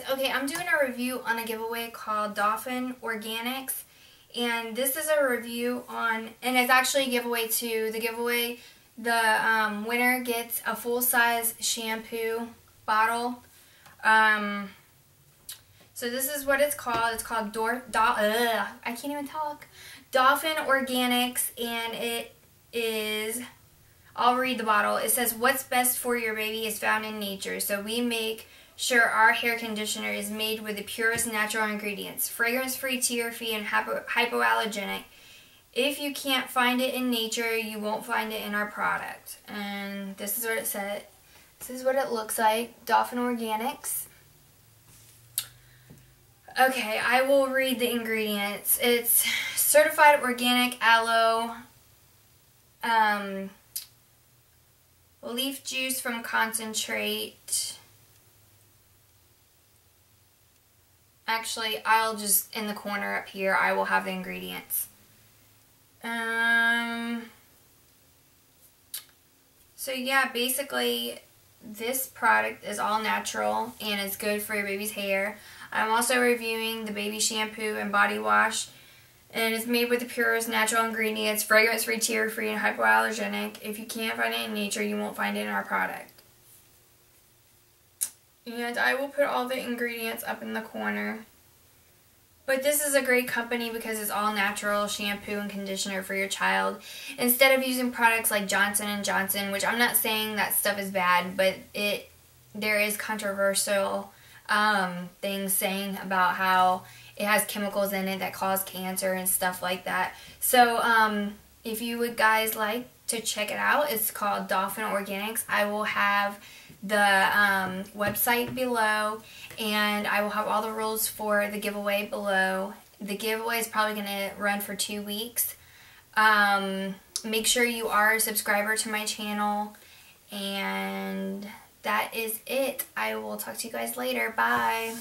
because, okay, I'm doing a review on a giveaway called Dolphin Organics, and this is a review on, and it's actually a giveaway too. The giveaway, the winner gets a full-size shampoo bottle. So this is what it's called. It's called I can't even talk. Dolphin Organics, and it is, I'll read the bottle. It says, "What's best for your baby is found in nature, so we make sure our hair conditioner is made with the purest natural ingredients, fragrance-free, tear-free, and hypoallergenic. If you can't find it in nature, you won't find it in our product." And this is what it said. This is what it looks like. Dolphin Organics. Okay, I will read the ingredients. It's certified organic aloe, leaf juice from concentrate. Actually, I'll just, in the corner up here, I will have the ingredients. So yeah, basically, this product is all natural and it's good for your baby's hair. I'm also reviewing the baby shampoo and body wash, and it's made with the purest natural ingredients, fragrance-free, tear-free, and hypoallergenic. If you can't find it in nature, you won't find it in our product. And I will put all the ingredients up in the corner. But this is a great company because it's all natural shampoo and conditioner for your child, instead of using products like Johnson & Johnson, which I'm not saying that stuff is bad, but there is controversial things saying about how it has chemicals in it that cause cancer and stuff like that. So if you would guys like to check it out, it's called Dolphin Organics. I will have the website below, and I will have all the rules for the giveaway below. The giveaway is probably going to run for 2 weeks. Make sure you are a subscriber to my channel, and that is it. I will talk to you guys later. Bye.